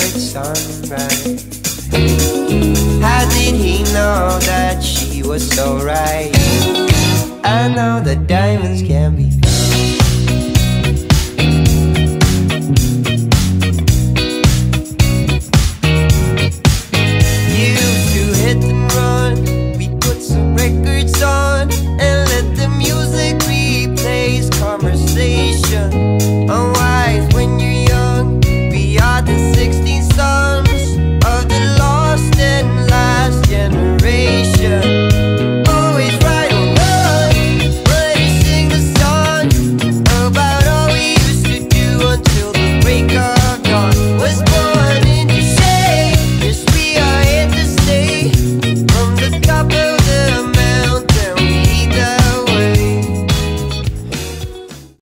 Sunrise. How did he know that she was so right? I know that diamonds can be